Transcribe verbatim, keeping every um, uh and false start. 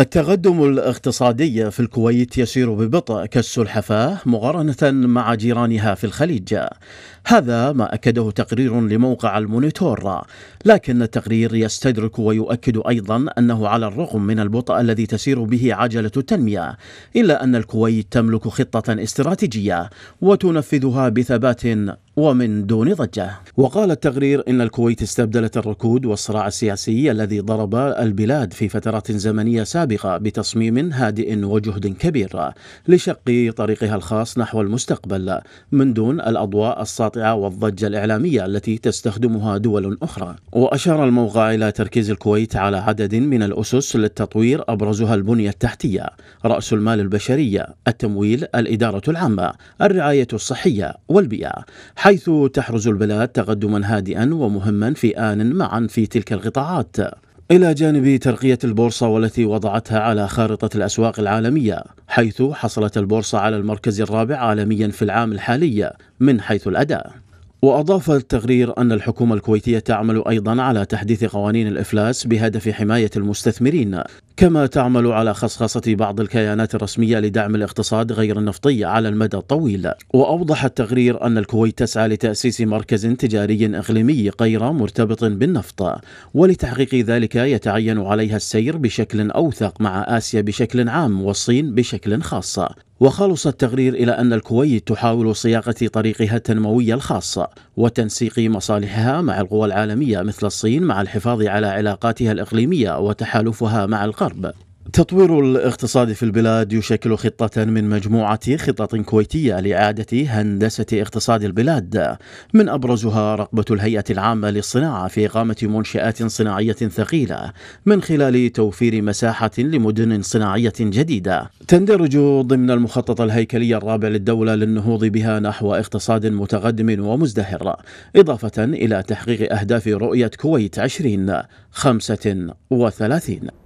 التقدم الاقتصادي في الكويت يسير ببطء كالسلحفاة مقارنة مع جيرانها في الخليج، هذا ما أكده تقرير لموقع المونيتور. لكن التقرير يستدرك ويؤكد أيضا أنه على الرغم من البطء الذي تسير به عجلة التنمية، إلا أن الكويت تملك خطة استراتيجية وتنفذها بثبات ومن دون ضجة. وقال التقرير إن الكويت استبدلت الركود والصراع السياسي الذي ضرب البلاد في فترات زمنية سابقة بتصميم هادئ وجهد كبير لشق طريقها الخاص نحو المستقبل، من دون الأضواء الساطعة والضجة الإعلامية التي تستخدمها دول أخرى. وأشار الموقع إلى تركيز الكويت على عدد من الأسس للتطوير، أبرزها البنية التحتية، رأس المال البشرية، التمويل، الإدارة العامة، الرعاية الصحية، والبيئة، حيث تحرز البلاد تقدما هادئا ومهما في آن معا في تلك القطاعات، إلى جانب ترقية البورصة والتي وضعتها على خارطة الأسواق العالمية، حيث حصلت البورصة على المركز الرابع عالميا في العام الحالي من حيث الأداء. وأضاف التقرير أن الحكومة الكويتية تعمل أيضا على تحديث قوانين الإفلاس بهدف حماية المستثمرين، كما تعمل على خصخصة بعض الكيانات الرسمية لدعم الاقتصاد غير النفطي على المدى الطويل. وأوضح التقرير أن الكويت تسعى لتأسيس مركز تجاري إقليمي غير مرتبط بالنفط، ولتحقيق ذلك يتعين عليها السير بشكل أوثق مع آسيا بشكل عام والصين بشكل خاص. وخلص التقرير إلى أن الكويت تحاول صياغة طريقها التنموي الخاص وتنسيق مصالحها مع القوى العالمية مثل الصين، مع الحفاظ على علاقاتها الإقليمية وتحالفها مع الغرب. تطوير الاقتصاد في البلاد يشكل خطة من مجموعة خطط كويتية لإعادة هندسة اقتصاد البلاد، من أبرزها رغبة الهيئة العامة للصناعة في إقامة منشآت صناعية ثقيلة من خلال توفير مساحة لمدن صناعية جديدة تندرج ضمن المخطط الهيكلي الرابع للدولة للنهوض بها نحو اقتصاد متقدم ومزدهر، إضافة إلى تحقيق أهداف رؤية كويت عشرين خمسة وثلاثين.